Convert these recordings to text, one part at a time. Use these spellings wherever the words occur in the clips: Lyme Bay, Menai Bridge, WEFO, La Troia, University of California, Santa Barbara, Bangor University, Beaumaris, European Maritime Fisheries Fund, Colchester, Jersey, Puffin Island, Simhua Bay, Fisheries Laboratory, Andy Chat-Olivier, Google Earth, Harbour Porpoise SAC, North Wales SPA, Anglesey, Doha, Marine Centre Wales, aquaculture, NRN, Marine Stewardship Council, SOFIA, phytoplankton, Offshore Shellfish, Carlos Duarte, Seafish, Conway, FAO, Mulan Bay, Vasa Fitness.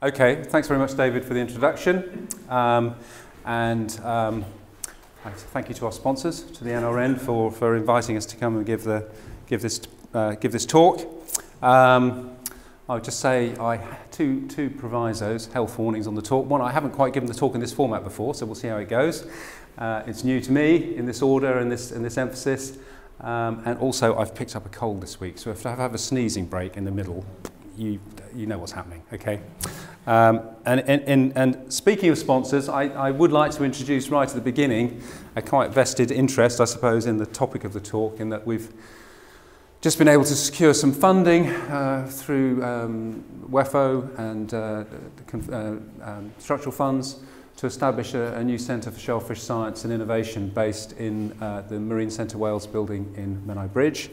Okay, thanks very much, David, for the introduction. Thank you to our sponsors, to the NRN, for inviting us to come and give this talk. I would just say I had two provisos, health warnings on the talk. One, I haven't quite given the talk in this format before, so we'll see how it goes. It's new to me in this order and this emphasis. And also, I've picked up a cold this week, so if I have a sneezing break in the middle, you know what's happening, okay? And speaking of sponsors, I would like to introduce right at the beginning a quite vested interest, I suppose, in the topic of the talk, in that we've just been able to secure some funding through WEFO and structural funds to establish a new centre for shellfish science and innovation based in the Marine Centre Wales building in Menai Bridge.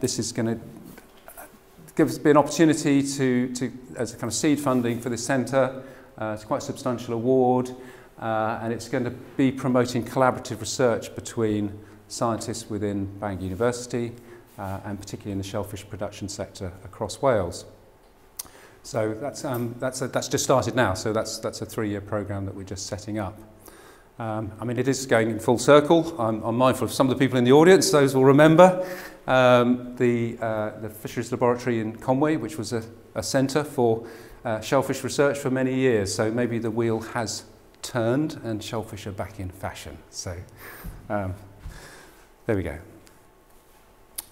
This is going to give us an opportunity to, as a kind of seed funding for this centre. It's quite a substantial award, and it's going to be promoting collaborative research between scientists within Bangor University, and particularly in the shellfish production sector across Wales. So that's just started now, so that's a three-year programme that we're just setting up. I mean, it is going in full circle. I'm mindful of some of the people in the audience, those will remember. The Fisheries Laboratory in Conway, which was a centre for shellfish research for many years, so maybe the wheel has turned and shellfish are back in fashion. So there we go.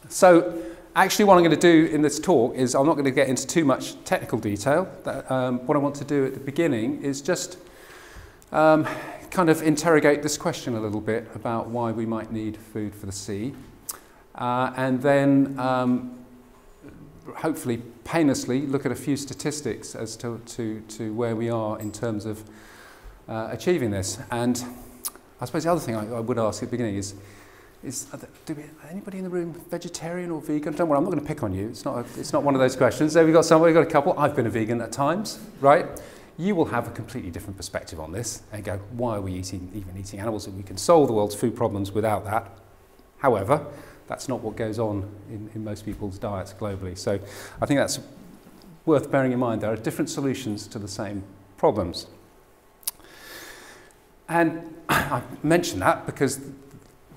So actually what I'm going to do in this talk is I'm not going to get into too much technical detail. What I want to do at the beginning is just kind of interrogate this question a little bit about why we might need food for the sea, and then hopefully painlessly look at a few statistics as to where we are in terms of achieving this. And I suppose the other thing I would ask at the beginning is anybody in the room vegetarian or vegan? Don't worry, I'm not going to pick on you. It's not one of those questions. So we've got a couple. I've been a vegan at times, right? You will have a completely different perspective on this and go, why are we even eating animals? And we can solve the world's food problems without that. However, that's not what goes on in most people's diets globally. So I think that's worth bearing in mind. There are different solutions to the same problems. And I mention that because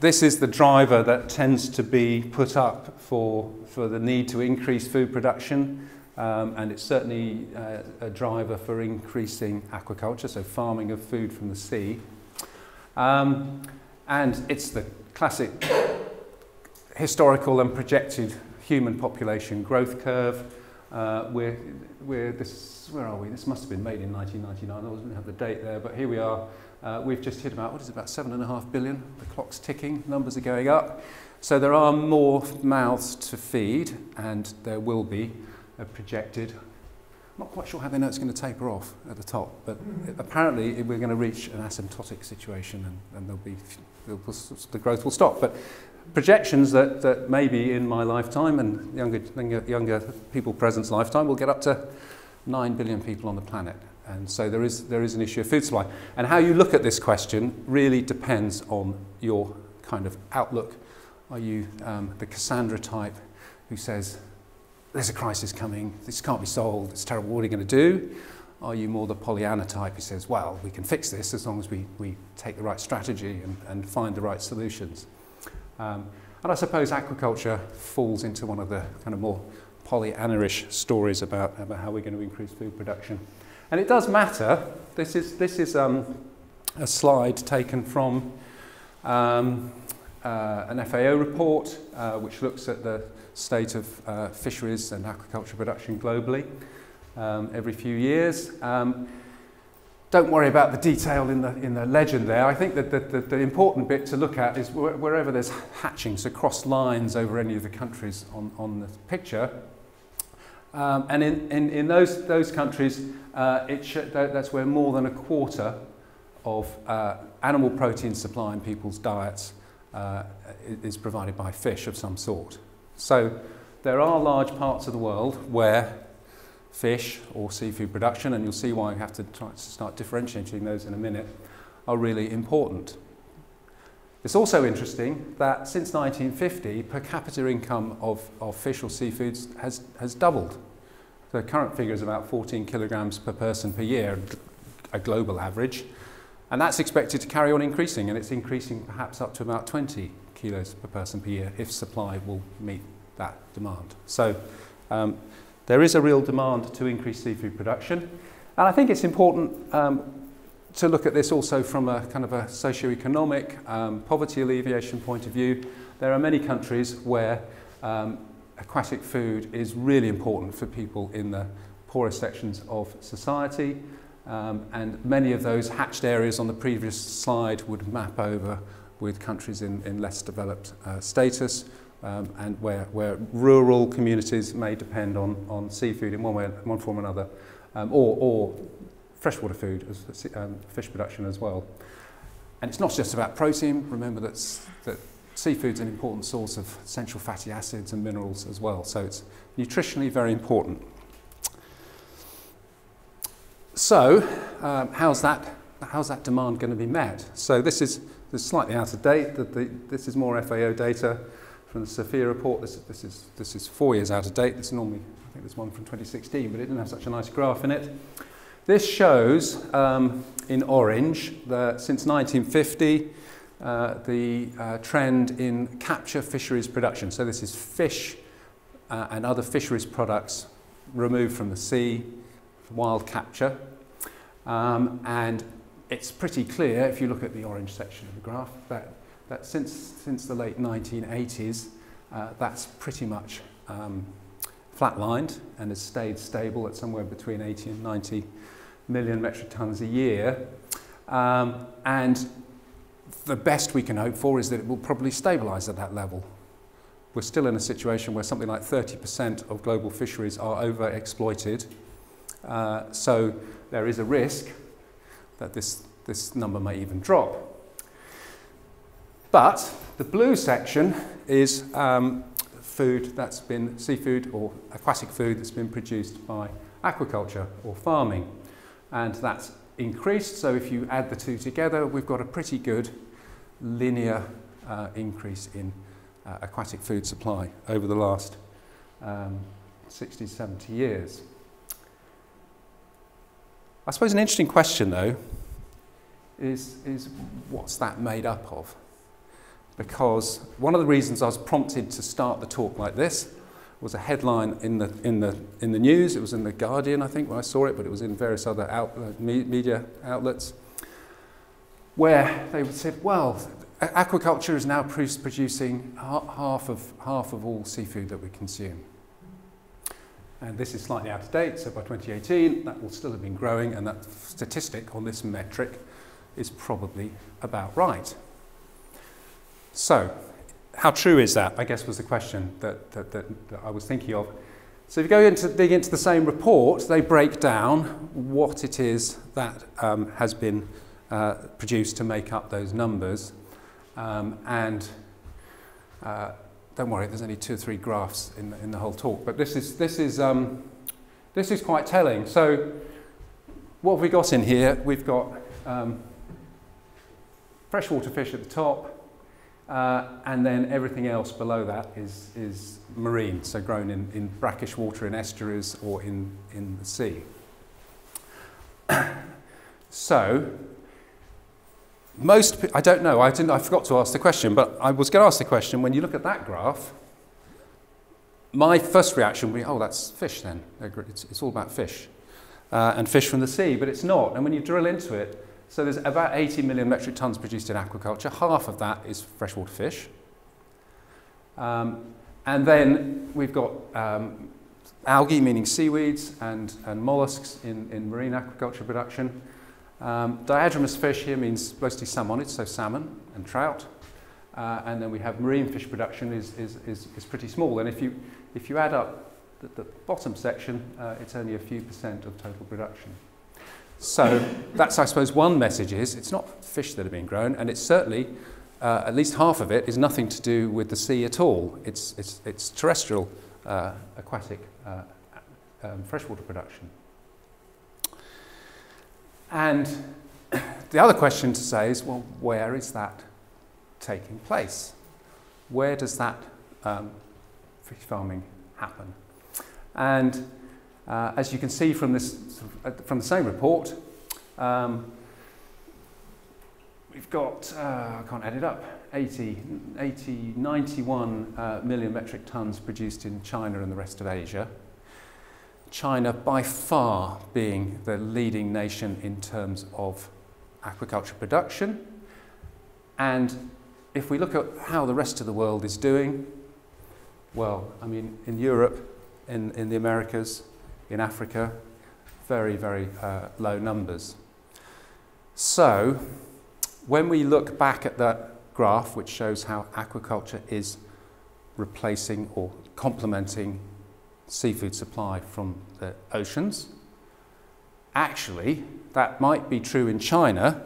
this is the driver that tends to be put up for the need to increase food production. And it's certainly a driver for increasing aquaculture, so farming of food from the sea. And it's the classic historical and projected human population growth curve. Where are we? This must have been made in 1999. I didn't have the date there, but here we are. We've just hit about, what is it, about 7.5 billion? The clock's ticking, numbers are going up. So there are more mouths to feed, and there will be. Are projected. I'm not quite sure how they know it's going to taper off at the top, but apparently we're going to reach an asymptotic situation, and the growth will stop. But projections that maybe in my lifetime and younger people present's lifetime will get up to 9 billion people on the planet, and so there is an issue of food supply. And how you look at this question really depends on your kind of outlook. Are you the Cassandra type who says, there's a crisis coming, this can't be solved, it's terrible, what are you going to do? Are you more the Pollyanna type who says, well, we can fix this as long as we take the right strategy and find the right solutions? And I suppose aquaculture falls into one of the kind of more Pollyanna-ish stories about how we're going to increase food production. And it does matter. This is a slide taken from an FAO report, which looks at the state of fisheries and aquaculture production globally every few years. Don't worry about the detail in the legend there. I think that the important bit to look at is wherever there's hatching, so cross lines over any of the countries on the picture. And in those countries, that's where more than a quarter of animal protein supply in people's diets is provided by fish of some sort. So there are large parts of the world where fish or seafood production, and you'll see why we have to try to start differentiating those in a minute, are really important. It's also interesting that since 1950, per capita income of fish or seafoods has doubled. The current figure is about 14 kilograms per person per year, a global average, and that's expected to carry on increasing, and it's increasing perhaps up to about 20 kilos per person per year if supply will meet that demand. So there is a real demand to increase seafood production, and I think it's important to look at this also from a kind of a socio-economic poverty alleviation point of view. There are many countries where aquatic food is really important for people in the poorest sections of society, and many of those hatched areas on the previous slide would map over with countries in less developed status, and where rural communities may depend on seafood in one way, one form or another, or freshwater food, as, fish production as well. And it's not just about protein. Remember that seafood's an important source of essential fatty acids and minerals as well, so it's nutritionally very important. So how's that demand going to be met? So this is slightly out of date. This is more FAO data from the SOFIA report. This is 4 years out of date. This normally, I think there's one from 2016, but it didn't have such a nice graph in it. This shows in orange that since 1950 the trend in capture fisheries production. So this is fish and other fisheries products removed from the sea, wild capture, and it's pretty clear if you look at the orange section of the graph that since the late 1980s that's pretty much flatlined and has stayed stable at somewhere between 80 and 90 million metric tons a year, and the best we can hope for is that it will probably stabilise at that level. We're still in a situation where something like 30% of global fisheries are over-exploited, so there is a risk that this number may even drop. But the blue section is food that's been, seafood or aquatic food that's been produced by aquaculture or farming, and that's increased. So if you add the two together, we've got a pretty good linear increase in aquatic food supply over the last 60, 70 years. I suppose an interesting question though is what's that made up of? Because one of the reasons I was prompted to start the talk like this was a headline in the news. It was in The Guardian, I think, when I saw it, but it was in various other media outlets, where they said, well, aquaculture is now producing half of all seafood that we consume. And this is slightly out of date, so by 2018, that will still have been growing, and that statistic on this metric is probably about right. So, how true is that, I guess, was the question that I was thinking of. So if you go into dig into the same report, they break down what it is that has been produced to make up those numbers. Don't worry, there's only two or three graphs in the whole talk, but this is quite telling. So what have we got in here? We've got freshwater fish at the top, and then everything else below that is marine, so grown in brackish water in estuaries or in the sea. So, most, I don't know, I forgot to ask the question, but I was going to ask the question, when you look at that graph, my first reaction would be, oh, that's fish then. It's all about fish, and fish from the sea, but it's not. And when you drill into it, so there's about 80 million metric tons produced in aquaculture. Half of that is freshwater fish. And then we've got algae, meaning seaweeds, and mollusks in marine aquaculture production. Diadromous fish here means mostly salmonids, so salmon and trout. And then we have marine fish production is pretty small. And if you add up the bottom section, it's only a few percent of total production. So that's, I suppose, one message is it's not fish that are being grown, and it's certainly, at least half of it, is nothing to do with the sea at all. It's terrestrial, aquatic, freshwater production. And the other question to say is, well, where is that taking place? Where does that fish farming happen? And As you can see from the same report, we've got, I can't add it up, 91 million metric tonnes produced in China and the rest of Asia. China by far being the leading nation in terms of aquaculture production. And if we look at how the rest of the world is doing, well, I mean, in Europe, in the Americas, in Africa, very, very low numbers. So when we look back at that graph, which shows how aquaculture is replacing or complementing seafood supply from the oceans, actually that might be true in China,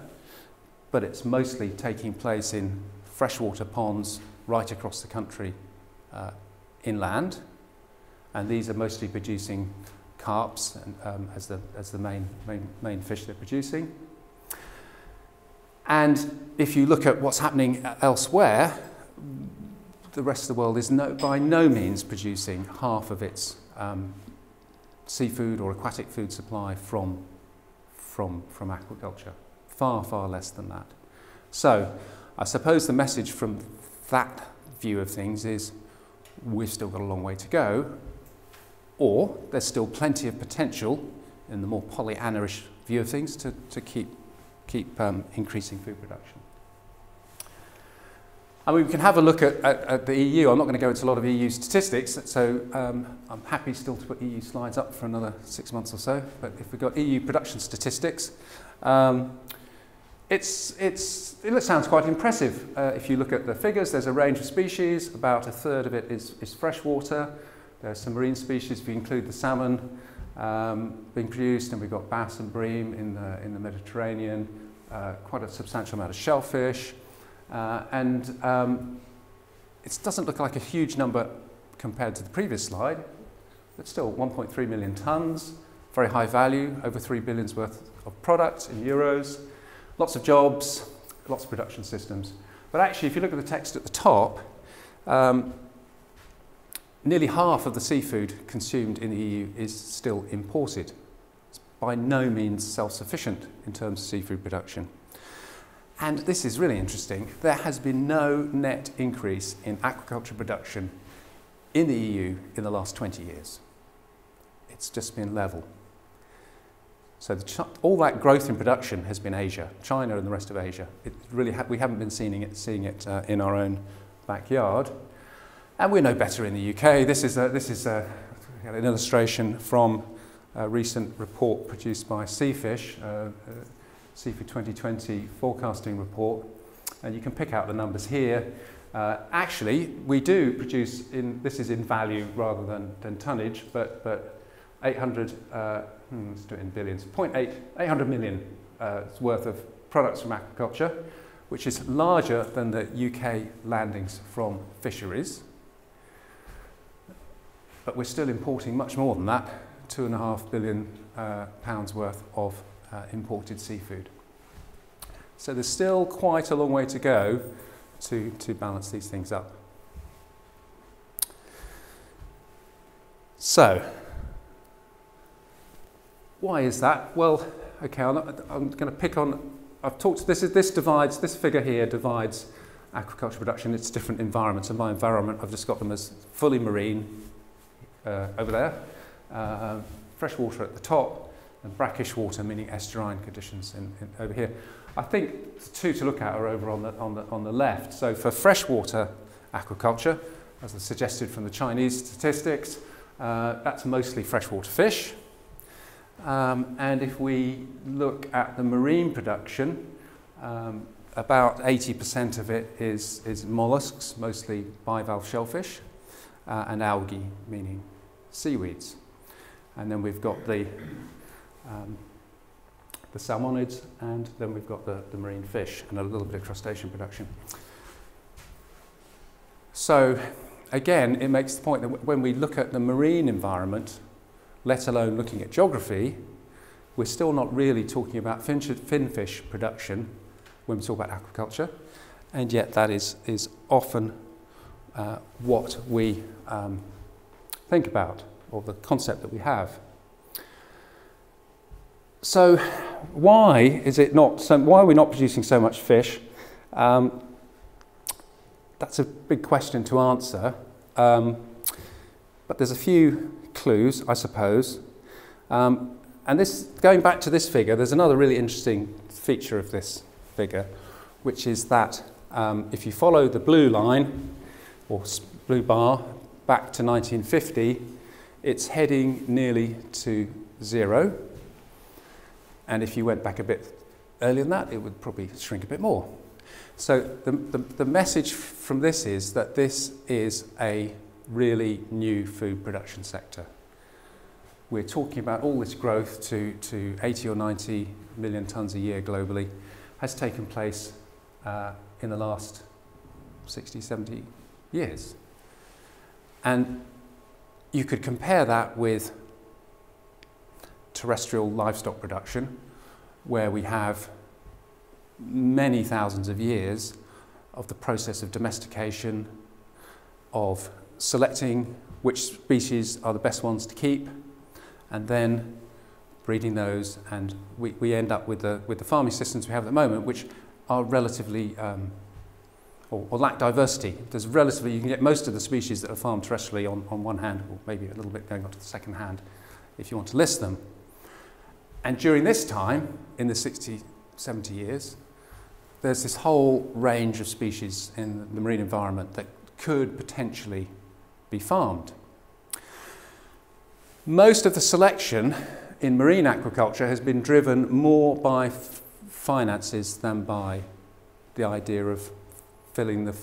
but it's mostly taking place in freshwater ponds right across the country inland, and these are mostly producing carps and, as the main fish they're producing. And if you look at what's happening elsewhere, the rest of the world is by no means producing half of its seafood or aquatic food supply from aquaculture. Far, far less than that. So I suppose the message from that view of things is we've still got a long way to go, or there's still plenty of potential in the more Pollyannaish view of things to keep increasing food production. And we can have a look at the EU. I'm not going to go into a lot of EU statistics, so I'm happy still to put EU slides up for another 6 months or so. But if we've got EU production statistics, it sounds quite impressive. If you look at the figures, there's a range of species. About a third of it is freshwater. There's some marine species, if you include the salmon, being produced, and we've got bass and bream in the Mediterranean, quite a substantial amount of shellfish, and it doesn't look like a huge number compared to the previous slide, but still 1.3 million tonnes, very high value, over 3 billion's worth of product in euros, lots of jobs, lots of production systems. But actually, if you look at the text at the top, nearly half of the seafood consumed in the EU is still imported. It's by no means self-sufficient in terms of seafood production. And this is really interesting. There has been no net increase in aquaculture production in the EU in the last 20 years. It's just been level. So all that growth in production has been Asia, China and the rest of Asia. It really we haven't been seeing it in our own backyard. And we're no better in the UK. This is an illustration from a recent report produced by Seafish, Seafood 2020 forecasting report. And you can pick out the numbers here. Actually, we do produce, this is in value rather than tonnage, but 800 million worth of products from aquaculture, which is larger than the UK landings from fisheries. But we're still importing much more than that, £2.5 billion pounds worth of imported seafood. So there's still quite a long way to go to balance these things up. So, why is that? Well, okay, I'm going to pick on, this figure here divides aquaculture production into different environments, and my environment, I've just got them as fully marine, over there, fresh water at the top, and brackish water, meaning estuarine conditions over here. I think the two to look at are over on the left. So for freshwater aquaculture, as I suggested from the Chinese statistics, that's mostly freshwater fish. And if we look at the marine production, about 80% of it is mollusks, mostly bivalve shellfish, and algae, meaning seaweeds. And then we've got the salmonids, and then we've got the marine fish and a little bit of crustacean production. So again, it makes the point that when we look at the marine environment, let alone looking at geography, we're still not really talking about finfish production when we talk about aquaculture, and yet that is often what we think about, or the concept that we have. So why are we not producing so much fish? That's a big question to answer, but there's a few clues, I suppose. And this, going back to this figure, there's another really interesting feature of this figure, which is that if you follow the blue line, or blue bar, back to 1950, it's heading nearly to zero. And if you went back a bit earlier than that, it would probably shrink a bit more. So the message from this is that this is a really new food production sector. We're talking about all this growth to 80 or 90 million tonnes a year globally has taken place in the last 60, 70 years. And you could compare that with terrestrial livestock production, where we have many thousands of years of the process of domestication, of selecting which species are the best ones to keep, and then breeding those, and we end up with the farming systems we have at the moment, which are relatively, or lack diversity. There's relatively, you can get most of the species that are farmed terrestrially on one hand, or maybe a little bit going on to the second hand, if you want to list them. And during this time, in the 60, 70 years, there's this whole range of species in the marine environment that could potentially be farmed. Most of the selection in marine aquaculture has been driven more by finances than by the idea of filling the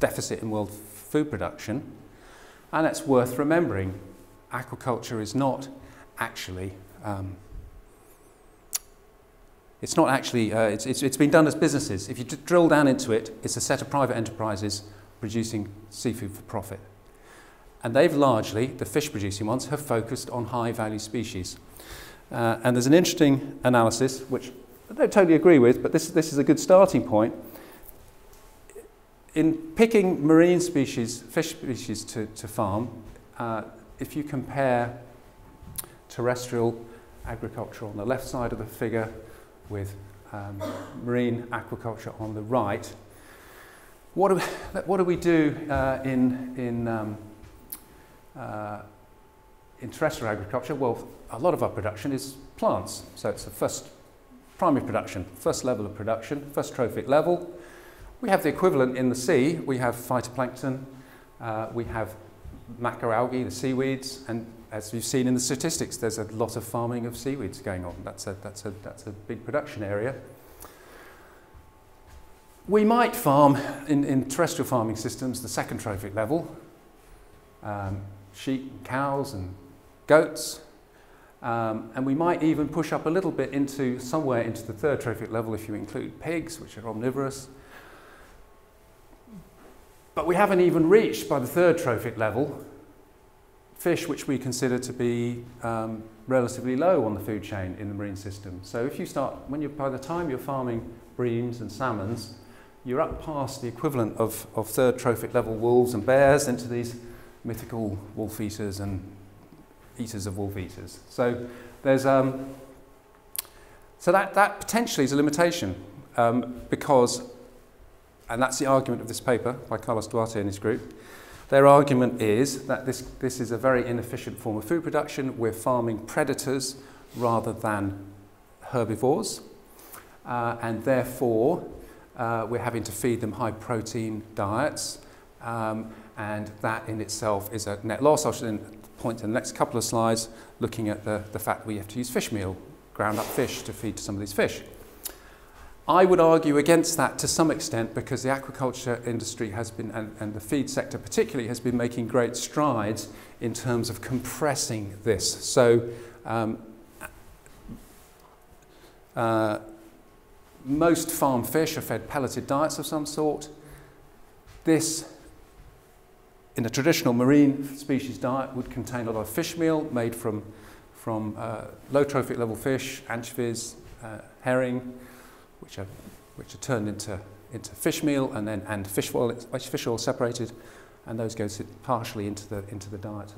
deficit in world food production. And it's worth remembering, aquaculture is not actually, it's been done as businesses. If you drill down into it, it's a set of private enterprises producing seafood for profit. And they've largely, the fish producing ones, have focused on high value species. And there's an interesting analysis, which I don't totally agree with, but this is a good starting point. In picking marine species, fish species to farm, if you compare terrestrial agriculture on the left side of the figure with marine aquaculture on the right, what do we do in terrestrial agriculture? Well, a lot of our production is plants. So it's the first primary production, first level of production, first trophic level. We have the equivalent in the sea. We have phytoplankton, we have macroalgae, the seaweeds, and as we've seen in the statistics, there's a lot of farming of seaweeds going on. That's a big production area. We might farm, in terrestrial farming systems, the second trophic level, sheep, cows and goats, and we might even push up a little bit into somewhere into the third trophic level if you include pigs, which are omnivorous. But we haven't even reached, by the third trophic level, fish which we consider to be relatively low on the food chain in the marine system. So if you start, by the time you're farming breams and salmons, you're up past the equivalent of third trophic level wolves and bears into these mythical wolf eaters and eaters of wolf eaters. So there's that potentially is a limitation because, and that's the argument of this paper by Carlos Duarte and his group. Their argument is that this is a very inefficient form of food production. We're farming predators rather than herbivores, and therefore we're having to feed them high protein diets, and that in itself is a net loss. I should then point to the next couple of slides looking at the fact we have to use fish meal, ground up fish to feed to some of these fish. I would argue against that to some extent because the aquaculture industry has been, and the feed sector particularly, has been making great strides in terms of compressing this. So most farm fish are fed pelleted diets of some sort. This, in a traditional marine species diet, would contain a lot of fish meal made from low trophic level fish, anchovies, herring, which are turned into fish meal and fish oil separated, and those go partially into the diet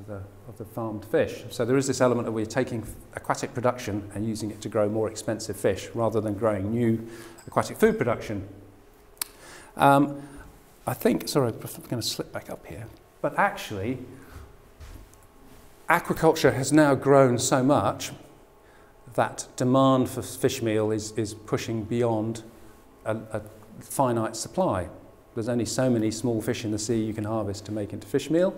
of the farmed fish. So there is this element of we're taking aquatic production and using it to grow more expensive fish rather than growing new aquatic food production. I think, sorry, I'm going to slip back up here, but actually aquaculture has now grown so much that demand for fish meal is pushing beyond a finite supply. There's only so many small fish in the sea you can harvest to make into fish meal.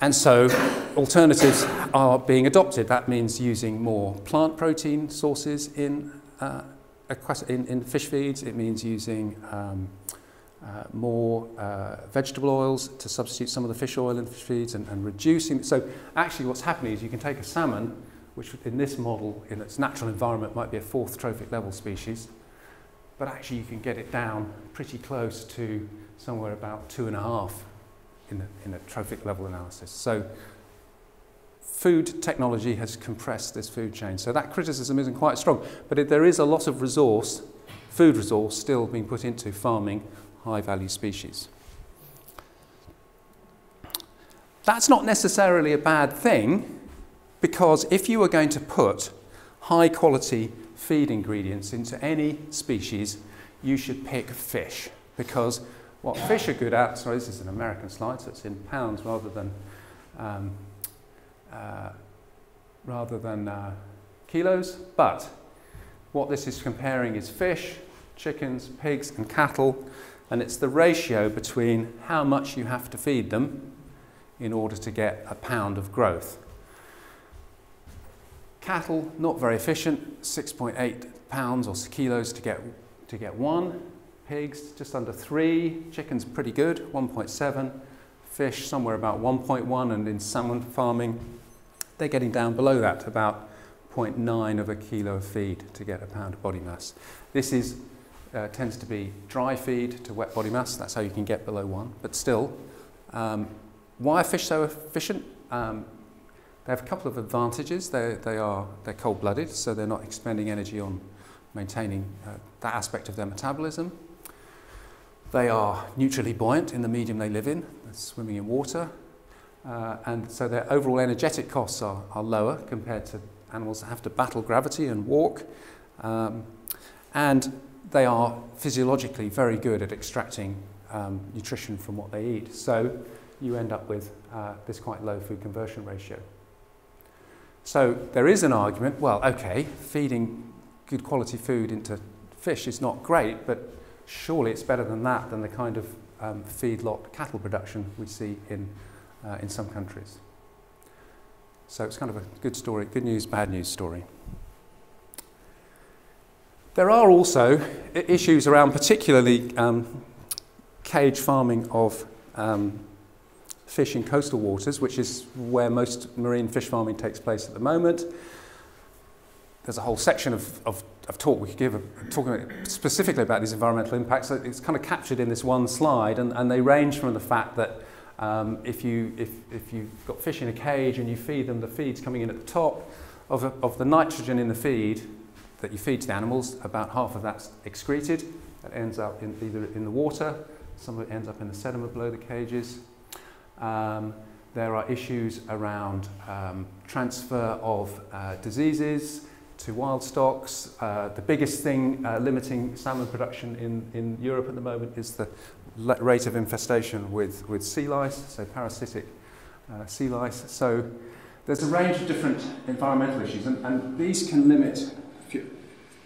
And so alternatives are being adopted. That means using more plant protein sources in fish feeds. It means using more vegetable oils to substitute some of the fish oil in fish feeds and reducing. So actually what's happening is you can take a salmon, which in this model, in its natural environment, might be a fourth trophic level species, but actually you can get it down pretty close to somewhere about 2.5 in a trophic level analysis. So food technology has compressed this food chain. So that criticism isn't quite strong, but there is a lot of resource, food resource, still being put into farming high-value species. That's not necessarily a bad thing, because if you were going to put high-quality feed ingredients into any species, you should pick fish, because what fish are good at, sorry, this is an American slide, so it's in pounds rather than kilos, but what this is comparing is fish, chickens, pigs, and cattle, and it's the ratio between how much you have to feed them in order to get a pound of growth. Cattle, not very efficient, 6.8 pounds or kilos to get one. Pigs, just under 3. Chickens, pretty good, 1.7. Fish, somewhere about 1.1. And in salmon farming, they're getting down below that, about 0.9 of a kilo of feed to get a pound of body mass. This is, tends to be dry feed to wet body mass. That's how you can get below 1. But still, why are fish so efficient? They have a couple of advantages. They're cold-blooded, so they're not expending energy on maintaining that aspect of their metabolism. They are neutrally buoyant in the medium they live in. They're swimming in water. And so their overall energetic costs are lower compared to animals that have to battle gravity and walk. And they are physiologically very good at extracting nutrition from what they eat. So you end up with this quite low food conversion ratio. So there is an argument, well, okay, feeding good quality food into fish is not great, but surely it's better than that, than the kind of feedlot cattle production we see in some countries. So it's kind of a good story, good news, bad news story. There are also issues around particularly cage farming of fish in coastal waters, which is where most marine fish farming takes place at the moment. There's a whole section of talk we could give, talking specifically about these environmental impacts. So it's kind of captured in this one slide, and they range from the fact that if you've got fish in a cage and you feed them, the feed's coming in at the top of the nitrogen in the feed that you feed to the animals. About half of that's excreted. That ends up in either in the water, some of it ends up in the sediment below the cages. There are issues around transfer of diseases to wild stocks. The biggest thing limiting salmon production in Europe at the moment is the rate of infestation with sea lice, so parasitic sea lice. So there's a range of different environmental issues, and these can limit,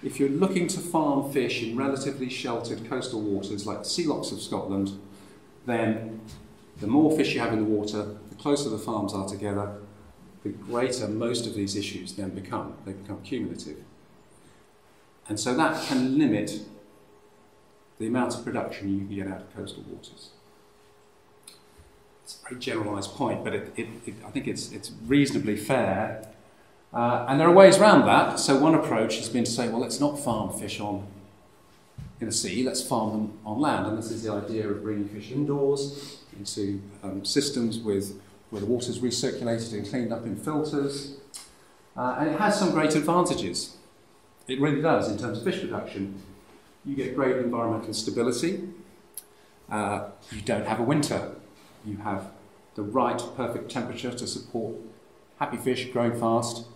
if you're looking to farm fish in relatively sheltered coastal waters like the sea lochs of Scotland, then the more fish you have in the water, the closer the farms are together, the greater most of these issues then become. They become cumulative. And so that can limit the amount of production you can get out of coastal waters. It's a very generalised point, but I think it's reasonably fair. And there are ways around that. So one approach has been to say, well, let's not farm fish in the sea, let's farm them on land. And this is the idea of bringing fish indoors into systems where the water's recirculated and cleaned up in filters. And it has some great advantages. It really does in terms of fish production. You get great environmental stability. You don't have a winter. you have the right perfect temperature to support happy fish growing fast,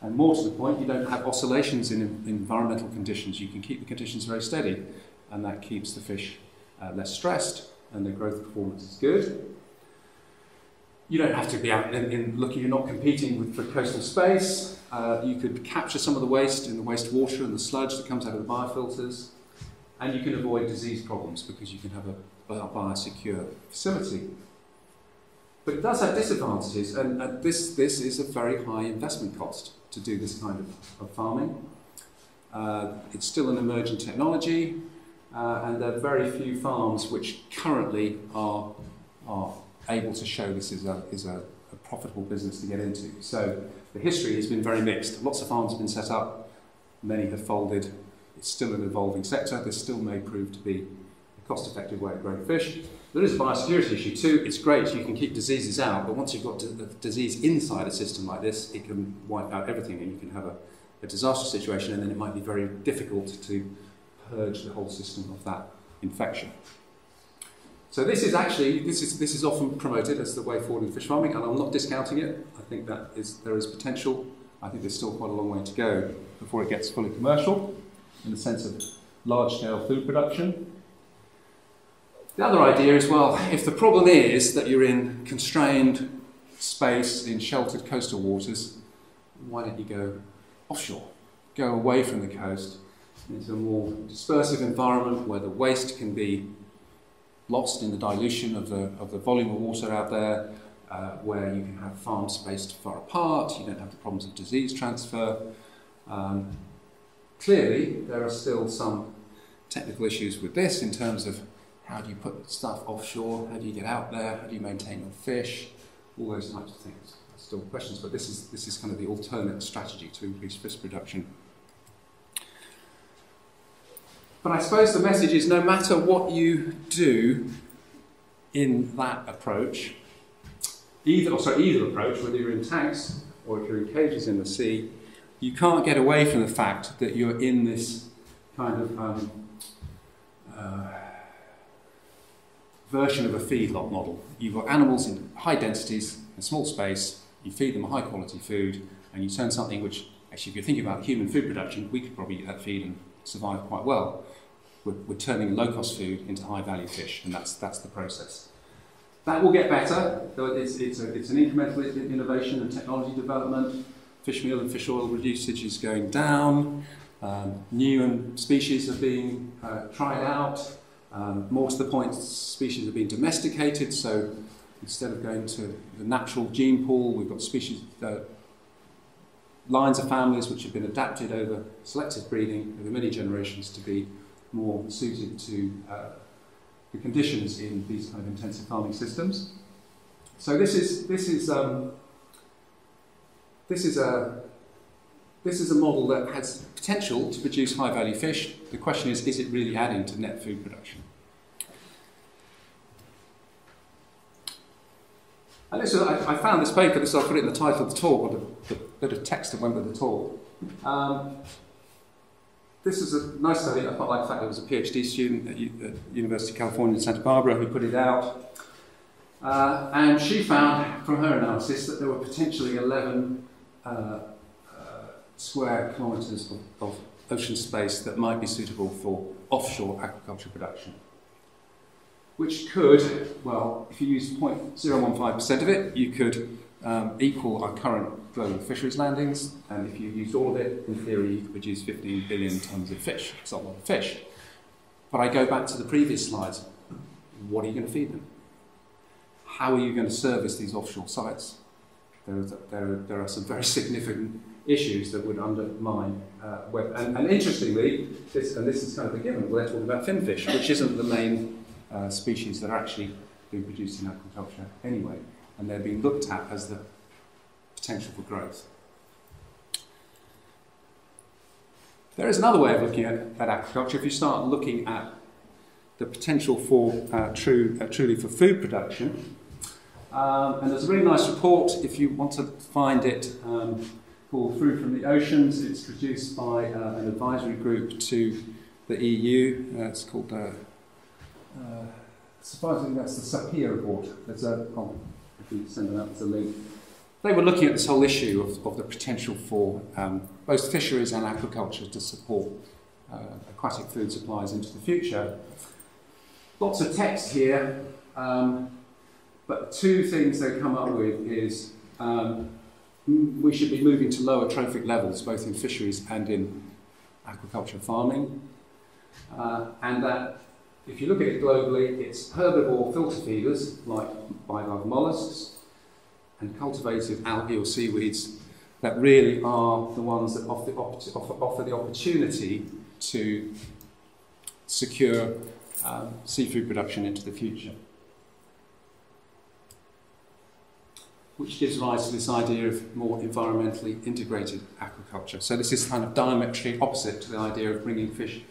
and more to the point, you don't have oscillations in environmental conditions. You can keep the conditions very steady, and that keeps the fish less stressed, and their growth performance is good. You don't have to be out in looking, you're not competing for coastal space. You could capture some of the waste in the wastewater and the sludge that comes out of the biofilters, and you can avoid disease problems because you can have a biosecure facility. But it does have disadvantages, and this is a very high investment cost to do this kind of farming. It's still an emerging technology, and there are very few farms which currently are able to show this is a profitable business to get into. So the history has been very mixed. Lots of farms have been set up, many have folded. It's still an evolving sector. This still may prove to be a cost-effective way of growing fish. There is a biosecurity issue too. It's great, you can keep diseases out, but once you've got the disease inside a system like this, it can wipe out everything, and you can have a disaster situation, and then it might be very difficult to purge the whole system of that infection. So this is actually, this is often promoted as the way forward in fish farming, and I'm not discounting it. I think that there is potential. I think there's still quite a long way to go before it gets fully commercial in the sense of large-scale food production. The other idea is, well, if the problem is that you're in constrained space in sheltered coastal waters, why don't you go offshore? Go away from the coast into a more dispersive environment where the waste can be lost in the dilution of the volume of water out there, where you can have farms spaced far apart, you don't have the problems of disease transfer. Clearly, there are still some technical issues with this in terms of how do you put stuff offshore, how do you get out there, how do you maintain your fish, all those types of things. That's still questions, but this is kind of the alternate strategy to increase fish production. But I suppose the message is, no matter what you do in that approach, either approach, whether you're in tanks or if you're in cages in the sea, you can't get away from the fact that you're in this kind of version of a feedlot model. You've got animals in high densities, in small space, you feed them high quality food, and you turn something which, actually if you're thinking about human food production, we could probably eat that feed and survive quite well. We're turning low-cost food into high-value fish, and that's the process. That will get better. It's an incremental innovation and technology development. Fish meal and fish oil usage is going down. New species are being tried out. More to the point, species are being domesticated. So instead of going to the natural gene pool, we've got species lines of families which have been adapted over selective breeding over many generations to be more suited to the conditions in these kind of intensive farming systems. So this is a model that has potential to produce high-value fish. The question is it really adding to net food production? And I found this paper, so I put it in the title of the talk, or the bit of text that went with the talk. This is a nice study. I quite like the fact that it was a PhD student at University of California in Santa Barbara who put it out. And she found, from her analysis, that there were potentially 11 square kilometres of ocean space that might be suitable for offshore aquaculture production, which could, well, if you use 0.015% of it, you could equal our current global fisheries landings, and if you used all of it, in theory, you could produce 15 billion tonnes of fish. It's a lot of fish. But I go back to the previous slides. What are you going to feed them? How are you going to service these offshore sites? There are some very significant issues that would undermine and interestingly, this is kind of a given, we're talking about finfish, which isn't the main species that are actually being produced in aquaculture anyway, and they're being looked at as the potential for growth. There is another way of looking at aquaculture. If you start looking at the potential for truly for food production, and there's a really nice report, if you want to find it, called Food from the Oceans. It's produced by an advisory group to the EU. It's called Surprisingly, that's the SOFIA report. If you send them out, there's a link. They were looking at this whole issue of the potential for both fisheries and aquaculture to support aquatic food supplies into the future. Lots of text here, but two things they come up with is we should be moving to lower trophic levels, both in fisheries and in aquaculture farming, and that if you look at it globally, it's herbivore filter feeders like bivalve mollusks and cultivated algae or seaweeds that really are the ones that offer the opportunity to secure seafood production into the future. Which gives rise to this idea of more environmentally integrated aquaculture. So this is kind of diametrically opposite to the idea of bringing fish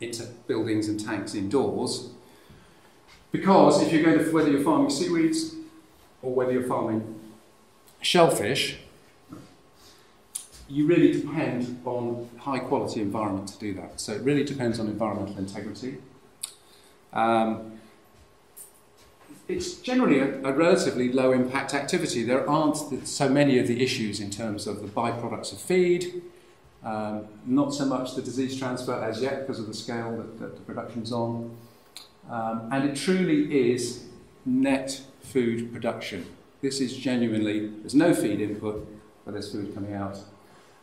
into buildings and tanks indoors, because if you're going to, whether you're farming seaweeds or whether you're farming shellfish, you really depend on high quality environment to do that. So it really depends on environmental integrity. It's generally a relatively low impact activity. There aren't so many of the issues in terms of the byproducts of feed, not so much the disease transfer as yet because of the scale that the production's on. And it truly is net food production. This is genuinely, there's no feed input, but there's food coming out.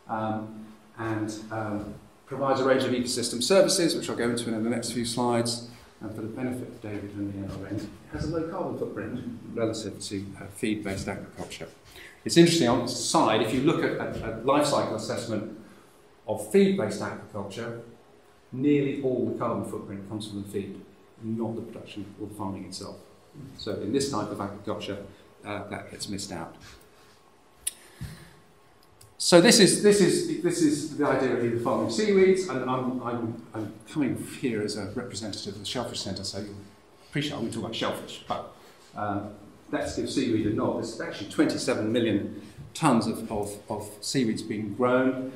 And provides a range of ecosystem services, which I'll go into in the next few slides. And for the benefit of David and the NRN, it has a low carbon footprint relative to feed-based aquaculture. It's interesting, on the side, if you look at a life cycle assessment of feed-based aquaculture, nearly all the carbon footprint comes from the feed, not the production or the farming itself. So in this type of aquaculture, that gets missed out. So this is the idea of either farming seaweeds, and I'm coming here as a representative of the Shellfish Centre, so you'll appreciate I'm going to talk about shellfish, but let's give seaweed a nod. There's actually 27 million tonnes of seaweeds being grown.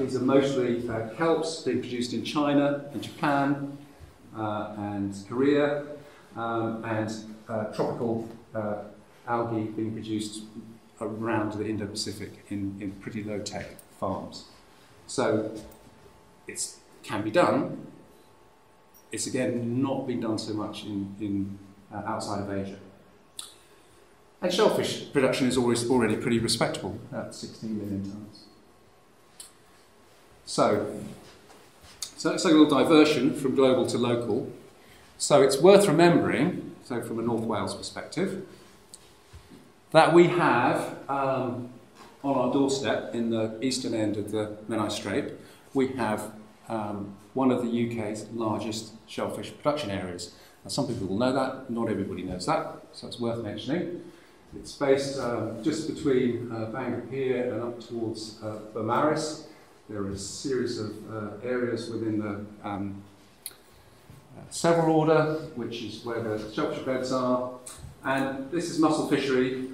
These are mostly kelps being produced in China, in Japan, and Korea, and tropical algae being produced around the Indo-Pacific in pretty low-tech farms. So it can be done. It's again not been done so much in outside of Asia. And shellfish production is already pretty respectable at 16 million tonnes. So that's a little diversion from global to local. So it's worth remembering, so from a North Wales perspective, that we have on our doorstep in the eastern end of the Menai Strait, we have one of the UK's largest shellfish production areas. Now, some people will know that, not everybody knows that, so it's worth mentioning. It's based just between Bangor here and up towards Beaumaris. There are a series of areas within the Several Order, which is where the shellfish beds are. And this is mussel fishery,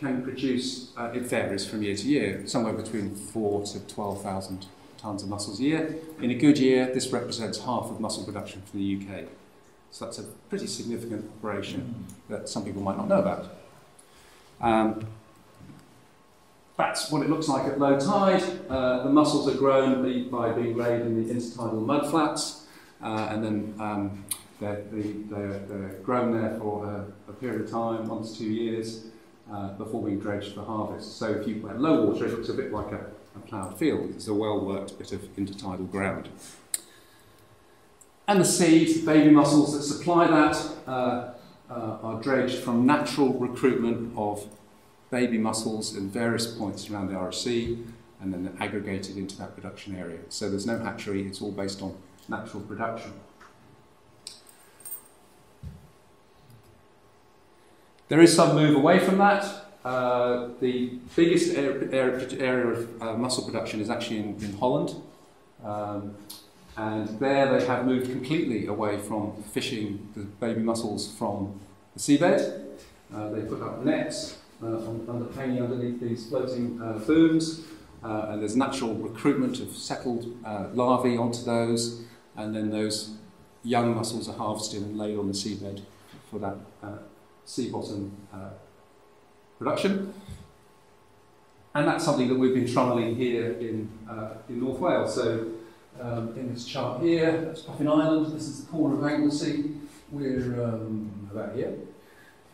can produce, it varies from year to year, somewhere between 4,000 to 12,000 tonnes of mussels a year. In a good year, this represents half of mussel production from the UK. So that's a pretty significant operation that some people might not know about. That's what it looks like at low tide. The mussels are grown by being laid in the intertidal mudflats, and then they're grown there for a period of time, 1 to 2 years, before being dredged for harvest. So if you went low water, it looks a bit like a ploughed field. It's a well-worked bit of intertidal ground. And the seeds, the baby mussels that supply that, are dredged from natural recruitment of baby mussels in various points around the Irish Sea, and then they're aggregated into that production area. So there's no hatchery, it's all based on natural production. There is some move away from that. The biggest area of mussel production is actually in Holland. And there they have moved completely away from fishing the baby mussels from the seabed. They put up nets underneath these floating booms. And there's natural recruitment of settled larvae onto those. And then those young mussels are harvested and laid on the seabed for that sea bottom production. And that's something that we've been trialling here in North Wales. So in this chart here, that's Puffin Island. This is the corner of Anglesey. We're about here.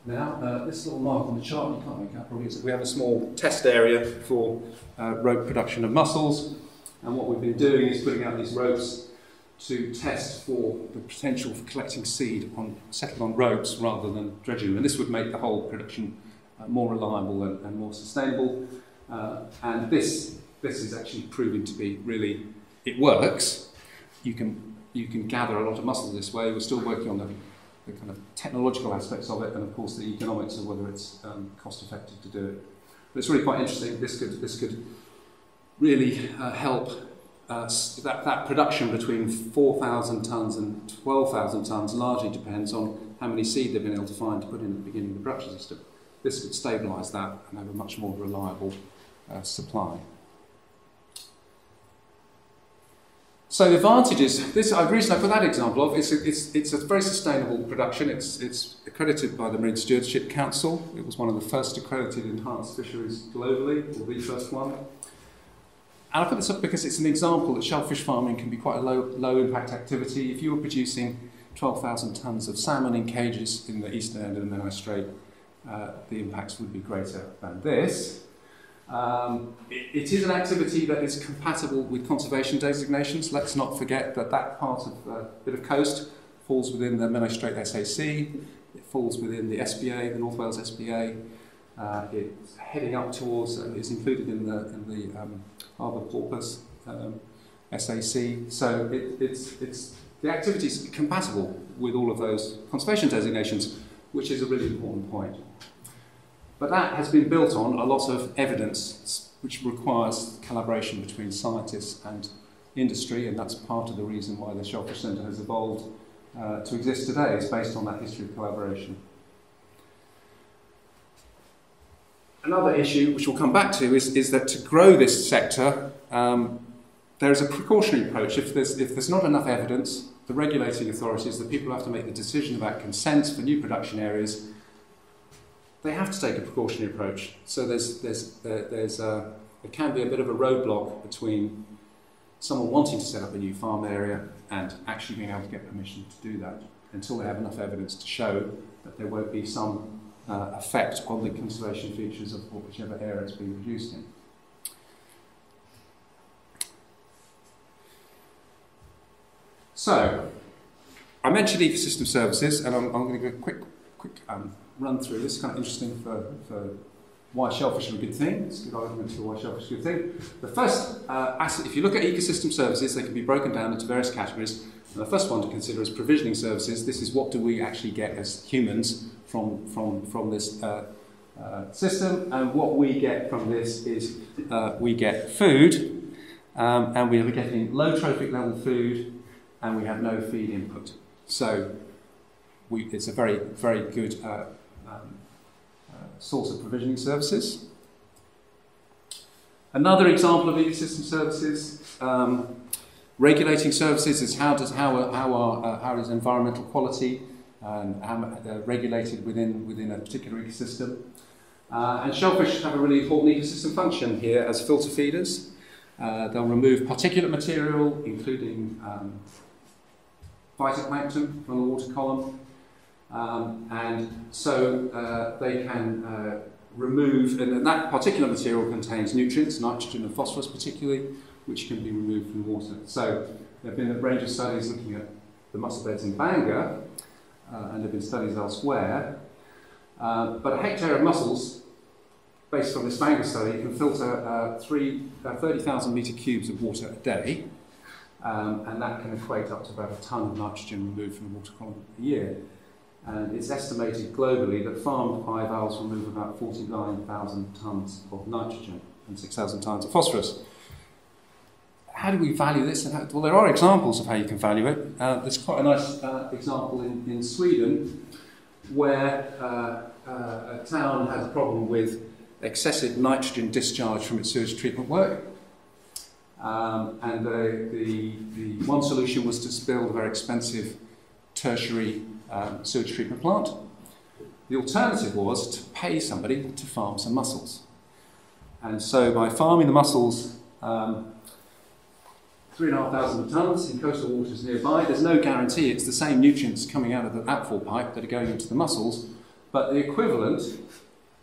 Now, this little mark on the chart, you can't make out probably, is we have a small test area for rope production of mussels. And what we've been doing is putting out these ropes to test for the potential for collecting seed settled on ropes rather than dredging them. And this would make the whole production more reliable and more sustainable. And this is actually proving to be really, it works. You can gather a lot of mussels this way. We're still working on the kind of technological aspects of it, and of course the economics of whether it's cost effective to do it. But it's really quite interesting. This could really help that production between 4,000 tonnes and 12,000 tonnes largely depends on how many seed they've been able to find to put in at the beginning of the production system. This would stabilise that and have a much more reliable supply. So the advantages, the reason I put that example of, it's a very sustainable production. It's accredited by the Marine Stewardship Council. It was one of the first accredited enhanced fisheries globally, or the first one. And I put this up because it's an example that shellfish farming can be quite a low impact activity. If you were producing 12,000 tonnes of salmon in cages in the eastern end of the Menai Strait, the impacts would be greater than this. It is an activity that is compatible with conservation designations. Let's not forget that that part of the bit of coast falls within the Menai Strait SAC, it falls within the SPA, the North Wales SPA, it's heading up towards, is included in the Harbour Porpoise SAC, so the activity is compatible with all of those conservation designations, which is a really important point. But that has been built on a lot of evidence which requires collaboration between scientists and industry, and that's part of the reason why the Shellfish Centre has evolved to exist today, is based on that history of collaboration. Another issue, which we'll come back to, is that to grow this sector, there is a precautionary approach. If there's not enough evidence, the regulating authorities, the people who have to make the decision about consents for new production areas, they have to take a precautionary approach. So there can be a bit of a roadblock between someone wanting to set up a new farm area and actually being able to get permission to do that until they have enough evidence to show that there won't be some effect on the conservation features of whichever area it's being produced in. So, I mentioned ecosystem services, and I'm going to go quick run through this. It's kind of interesting for why shellfish are a good thing. It's a good argument for why shellfish are a good thing. The first asset, if you look at ecosystem services, they can be broken down into various categories. And the first one to consider is provisioning services. This is what do we actually get as humans from this system, and what we get from this is we get food, and we are getting low trophic level food, and we have no feed input. So it's a very, very good source of provisioning services. Another example of ecosystem services, regulating services, is how is environmental quality regulated within a particular ecosystem. And shellfish have a really important ecosystem function here as filter feeders. They'll remove particulate material, including phytoplankton from the water column. And so they can remove, and that particular material contains nutrients, nitrogen and phosphorus particularly, which can be removed from water. So there have been a range of studies looking at the mussel beds in Bangor, and there have been studies elsewhere. But a hectare of mussels, based on this Bangor study, can filter 30,000 metre cubes of water a day, and that can equate up to about a tonne of nitrogen removed from the water column a year. And it's estimated globally that farmed bivalves remove about 49,000 tonnes of nitrogen and 6,000 tonnes of phosphorus. How do we value this? Well, there are examples of how you can value it. There's quite a nice example in Sweden where a town has a problem with excessive nitrogen discharge from its sewage treatment work. And the one solution was to build a very expensive tertiary sewage treatment plant. The alternative was to pay somebody to farm some mussels. And so by farming the mussels, 3,500 tonnes in coastal waters nearby, there's no guarantee it's the same nutrients coming out of the outfall pipe that are going into the mussels, but the equivalent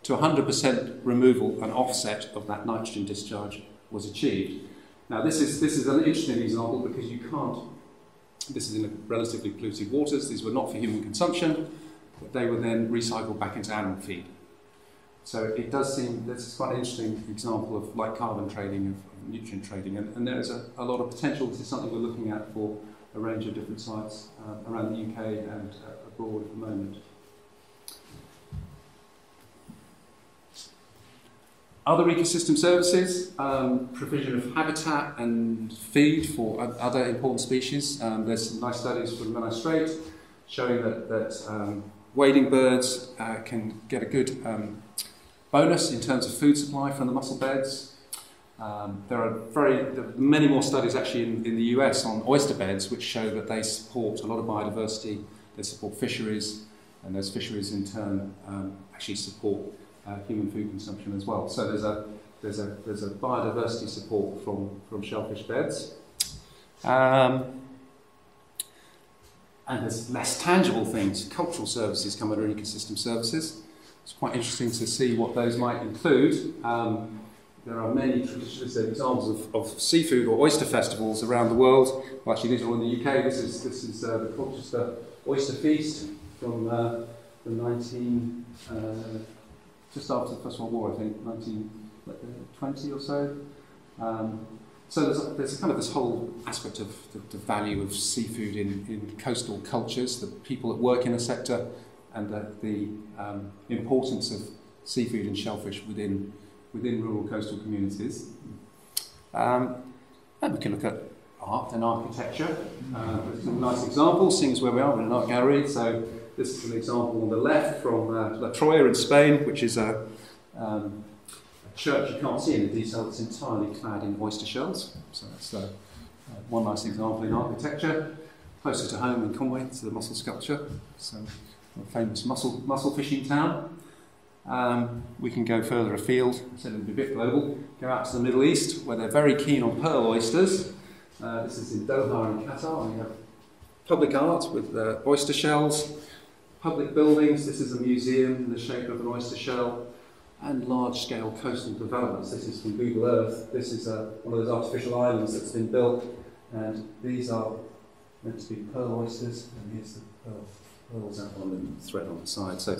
to 100% removal and offset of that nitrogen discharge was achieved. Now this is an interesting example because you can't, this is in relatively polluted waters, these were not for human consumption, but they were then recycled back into animal feed. So it does seem, this is quite an interesting example of like carbon trading, of nutrient trading, and there is a lot of potential. This is something we're looking at for a range of different sites around the UK and abroad at the moment. Other ecosystem services, provision of habitat and feed for other important species. There's some nice studies from Menai Strait showing that wading birds can get a good bonus in terms of food supply from the mussel beds. There are many more studies actually in the US on oyster beds which show that they support a lot of biodiversity, they support fisheries, and those fisheries in turn actually support human food consumption as well. So there's a biodiversity support from shellfish beds. And there's less tangible things. Cultural services come under ecosystem services. It's quite interesting to see what those might include. There are many traditional examples of seafood or oyster festivals around the world. Well, actually, these are all in the UK. This is the Colchester Oyster Feast from the 19... just after the First World War, I think, 1920 or so. So there's kind of this whole aspect of the value of seafood in coastal cultures, the people that work in the sector, and the importance of seafood and shellfish within rural coastal communities. And we can look at art and architecture. There's some nice examples, seeing as where we are in an art gallery. So, this is an example on the left from La Troia in Spain, which is a church you can't see in the detail that's entirely clad in oyster shells. So that's one nice example in architecture. Closer to home in Conway, to the mussel sculpture, so a famous mussel fishing town. We can go further afield, so it'll be a bit global, go out to the Middle East, where they're very keen on pearl oysters. This is in Doha in Qatar. We have public art with oyster shells. Public buildings, this is a museum in the shape of an oyster shell, and large-scale coastal developments. This is from Google Earth. This is one of those artificial islands that's been built, and these are meant to be pearl oysters, and here's the pearls out on the thread on the side. So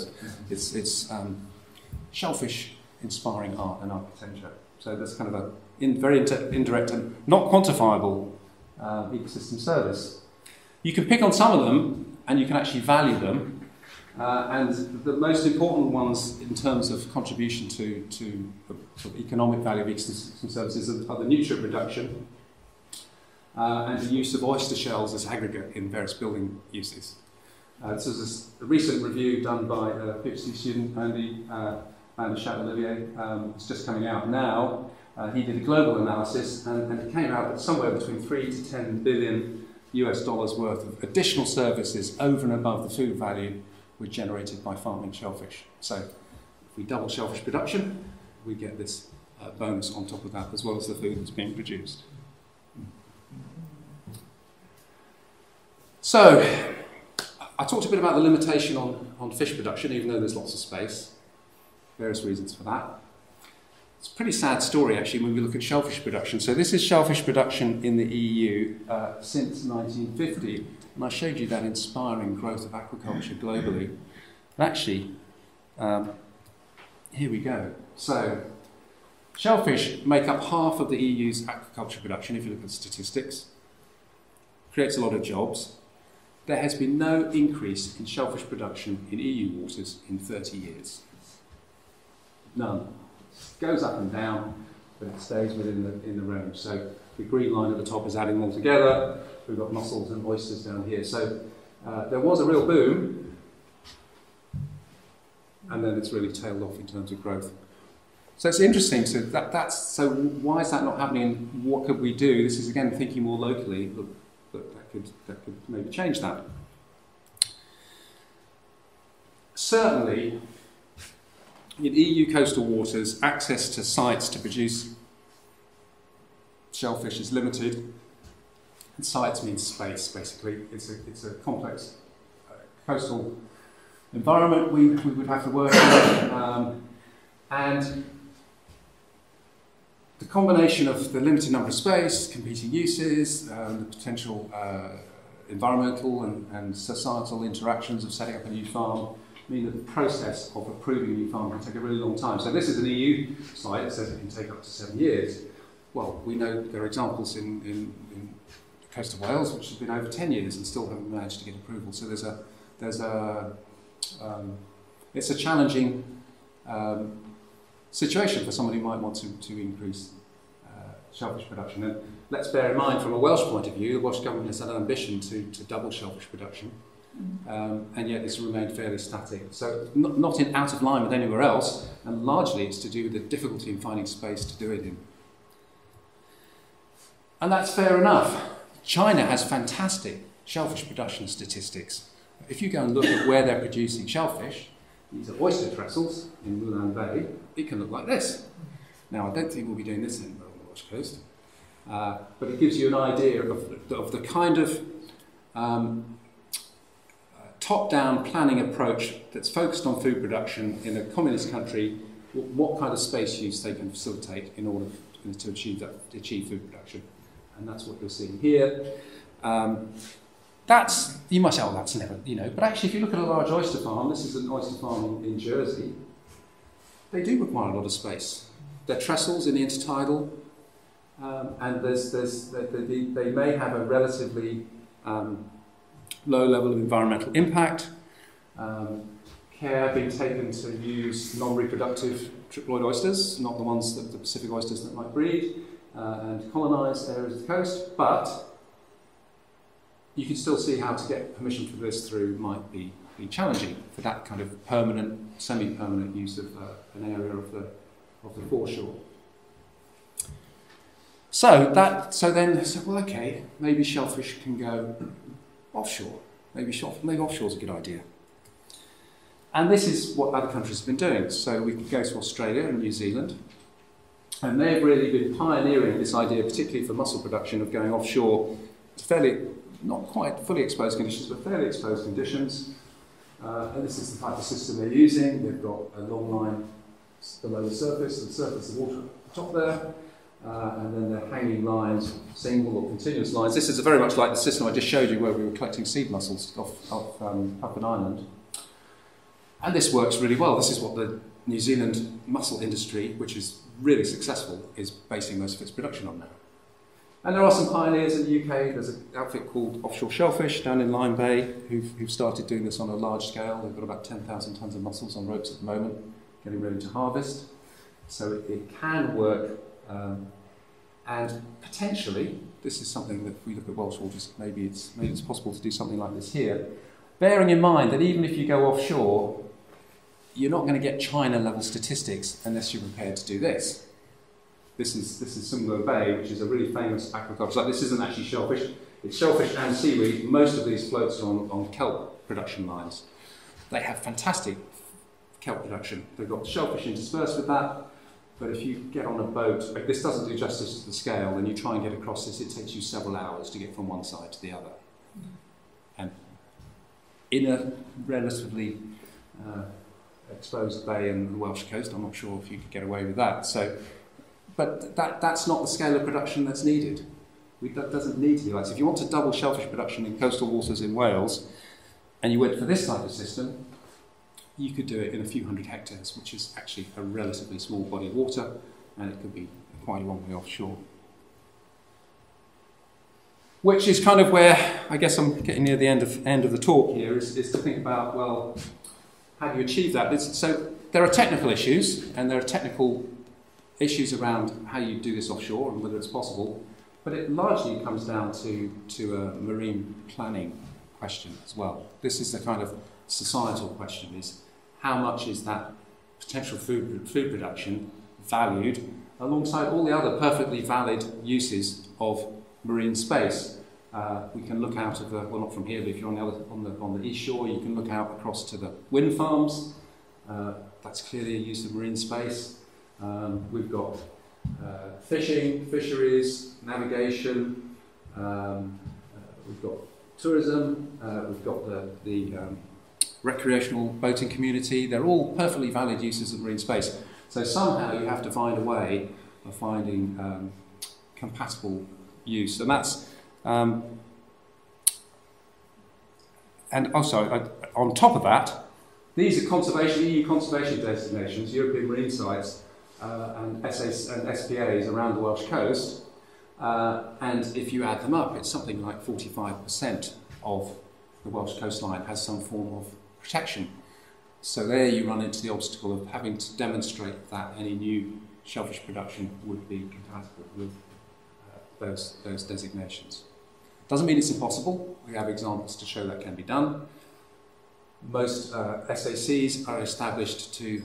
it's shellfish-inspiring art and architecture. So that's kind of a very indirect and not quantifiable ecosystem service. You can pick on some of them, and you can actually value them. And the most important ones in terms of contribution to the economic value of ecosystem services are the nutrient reduction and the use of oyster shells as aggregate in various building uses. This is a recent review done by a PhD student, Andy Chat-Olivier. It's just coming out now. He did a global analysis, and it came out that somewhere between $3 to $10 billion worth of additional services over and above the food value were generated by farming shellfish. So if we double shellfish production, we get this bonus on top of that, as well as the food that's being produced. So I talked a bit about the limitation on fish production, even though there's lots of space, various reasons for that. It's a pretty sad story, actually, when we look at shellfish production. So this is shellfish production in the EU since 1950. And I showed you that inspiring growth of aquaculture globally. But actually, here we go. So, shellfish make up half of the EU's aquaculture production, if you look at statistics. Creates a lot of jobs. There has been no increase in shellfish production in EU waters in 30 years. None. It goes up and down, but it stays within the range. So, the green line at the top is adding all together. We've got mussels and oysters down here. So there was a real boom, and then it's really tailed off in terms of growth. So it's interesting. So so why is that not happening? What could we do? This is again thinking more locally. Look, that could maybe change that. certainly in EU coastal waters, access to sites to produce shellfish is limited. And sites means space, basically. It's a complex coastal environment we would have to work with. And the combination of the limited number of space, competing uses, the potential environmental and societal interactions of setting up a new farm mean that the process of approving a new farm can take a really long time. So this is an EU slide that says it can take up to 7 years. Well, we know there are examples in the coast of Wales which has been over 10 years and still haven't managed to get approval. So it's a challenging situation for somebody who might want to increase shellfish production. And let's bear in mind, from a Welsh point of view, the Welsh Government has had an ambition to double shellfish production. And yet it's remained fairly static. So not in out of line with anywhere else, and largely it's to do with the difficulty in finding space to do it in. And that's fair enough. China has fantastic shellfish production statistics. If you go and look at where they're producing shellfish, these are oyster trestles in Mulan Bay, it can look like this. Now I don't think we'll be doing this anywhere on the Welsh coast, but it gives you an idea of the kind of top-down planning approach that's focused on food production in a communist country, what kind of space use they can facilitate in order to achieve food production. And that's what you're seeing here. You might say, oh, that's never, you know, but actually if you look at a large oyster farm, this is an oyster farm in Jersey, they do require a lot of space. They're trestles in the intertidal, and they may have a relatively low level of environmental impact, care being taken to use non-reproductive triploid oysters, not the ones that the Pacific oysters that might breed and colonise areas of the coast, but you can still see how to get permission for this through might be challenging for that kind of permanent, semi-permanent use of an area of the foreshore. So well, okay, maybe shellfish can go offshore. Maybe offshore is a good idea. And this is what other countries have been doing. So we can go to Australia and New Zealand, and they've really been pioneering this idea, particularly for mussel production, of going offshore to fairly, not quite fully exposed conditions, but fairly exposed conditions. And this is the type of system they're using. They've got a long line below the surface, and the surface of water at the top there. And then they're hanging lines, single or continuous lines. This is very much like the system I just showed you where we were collecting seed mussels off Puffin Island. And this works really well. This is what the New Zealand mussel industry, which is really successful, is basing most of its production on now. And there are some pioneers in the UK. There's an outfit called Offshore Shellfish down in Lyme Bay who've started doing this on a large scale. They've got about 10,000 tonnes of mussels on ropes at the moment, getting ready to harvest. So it can work. And potentially, this is something that if we look at Welsh waters, maybe it's possible to do something like this here. Bearing in mind that even if you go offshore, you're not going to get China-level statistics unless you're prepared to do this. This is Simhua Bay, which is a really famous aquaculture. So this isn't actually shellfish. It's shellfish and seaweed. Most of these floats are on kelp production lines. They have fantastic kelp production. They've got shellfish interspersed with that. But if you get on a boat, if this doesn't do justice to the scale, and you try and get across this, it takes you several hours to get from one side to the other. And in a relatively exposed bay in the Welsh coast, I'm not sure if you could get away with that. So, but that's not the scale of production that's needed. That doesn't need to be like this. If you want to double shellfish production in coastal waters in Wales, and you went for this type of system, you could do it in a few hundred hectares, which is actually a relatively small body of water, and it could be quite a long way offshore. Which is kind of where, I guess I'm getting near the end of the talk here, is to think about, well, how do you achieve that? So there are technical issues, and there are technical issues around how you do this offshore and whether it's possible, but it largely comes down to a marine planning question as well. This is the kind of societal question is, how much is that potential food production valued alongside all the other perfectly valid uses of marine space? We can look out of the, well, not from here, but if you're on the east shore, you can look out across to the wind farms. That's clearly a use of marine space. We've got fishing, fisheries, navigation. We've got tourism. We've got the recreational boating community. They're all perfectly valid uses of marine space. So somehow you have to find a way of finding compatible use, and that's. And also, on top of that, these are conservation, EU conservation designations, European marine sites, and SPAs around the Welsh coast. And if you add them up, it's something like 45% of the Welsh coastline has some form of protection. So there you run into the obstacle of having to demonstrate that any new shellfish production would be compatible with those designations. Doesn't mean it's impossible. We have examples to show that can be done. Most SACs are established to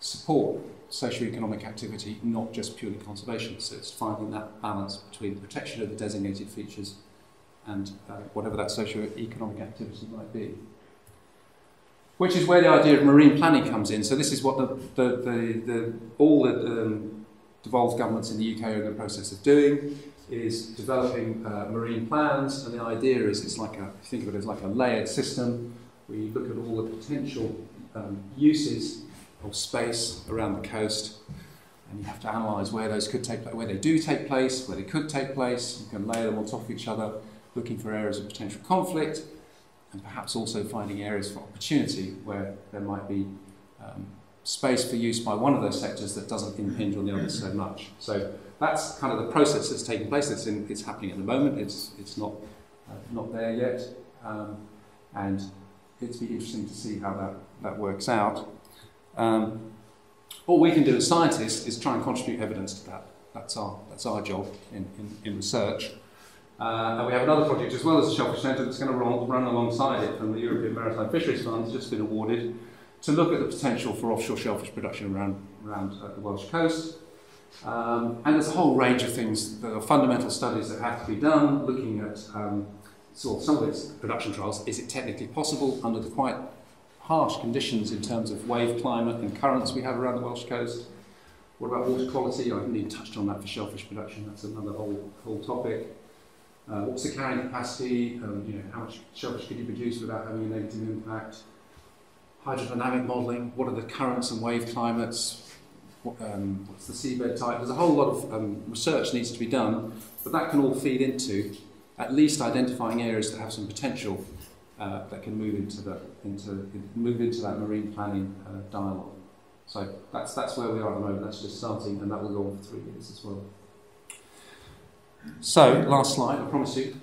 support socio-economic activity, not just purely conservation. So it's finding that balance between the protection of the designated features and whatever that socio-economic activity might be. Which is where the idea of marine planning comes in. So this is what all the devolved governments in the UK are in the process of doing, is developing marine plans, and the idea is it's like a, think of it as like a layered system where you look at all the potential uses of space around the coast, and you have to analyse where those could take place, where they do take place, where they could take place. You can layer them on top of each other, looking for areas of potential conflict, and perhaps also finding areas for opportunity where there might be space for use by one of those sectors that doesn't impinge on the other so much. So that's kind of the process that's taking place. It's happening at the moment. It's not there yet, and it'd be interesting to see how that works out. All we can do as scientists is try and contribute evidence to that. That's our job in research. And we have another project as well as the Shellfish Centre that's going to run alongside it from the European Maritime Fisheries Fund. It's just been awarded to look at the potential for offshore shellfish production around the Welsh coast. And there's a whole range of things that are fundamental studies that have to be done, looking at sort of some of its production trials. Is it technically possible under the quite harsh conditions in terms of wave climate and currents we have around the Welsh coast? What about water quality? I haven't even touched on that for shellfish production. That's another whole topic. What's the carrying capacity? You know, how much shellfish could you produce without having a negative impact? Hydrodynamic modelling. What are the currents and wave climates? What's the seabed type? There's a whole lot of research needs to be done, but that can all feed into at least identifying areas that have some potential that can move into that marine planning dialogue. So that's where we are at the moment. That's just starting, and that will go on for 3 years as well. So, last slide, I promise you.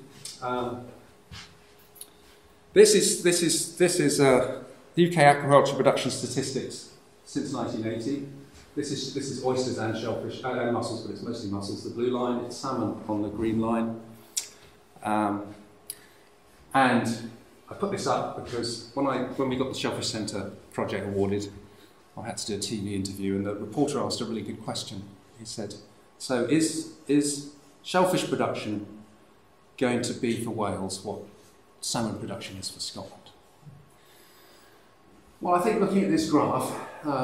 This is UK aquaculture production statistics since 1980. This is oysters and shellfish and mussels, but it's mostly mussels. The blue line, it's salmon on the green line. And I put this up because when we got the Shellfish Centre project awarded, I had to do a TV interview, and the reporter asked a really good question. He said, "So is shellfish production going to be for Wales what salmon production is for Scotland?" Well, I think looking at this graph,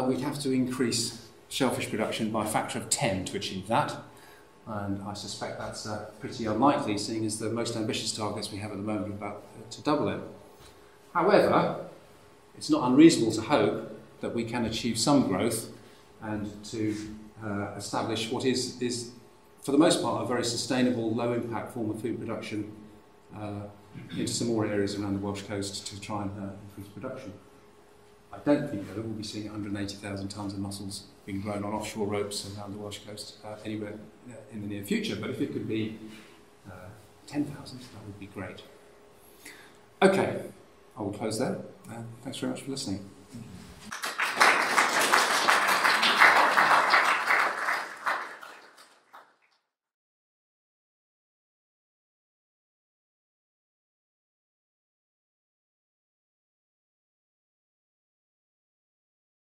we'd have to increase shellfish production by a factor of 10 to achieve that, and I suspect that's pretty unlikely, seeing as the most ambitious targets we have at the moment are about to double it. However, it's not unreasonable to hope that we can achieve some growth and to establish what is for the most part, a very sustainable, low-impact form of food production into some more areas around the Welsh coast to try and increase production. I don't think that we'll be seeing 180,000 tonnes of mussels being grown on offshore ropes around the Welsh coast anywhere in the near future, but if it could be 10,000, that would be great. Okay, I will close there. Thanks very much for listening.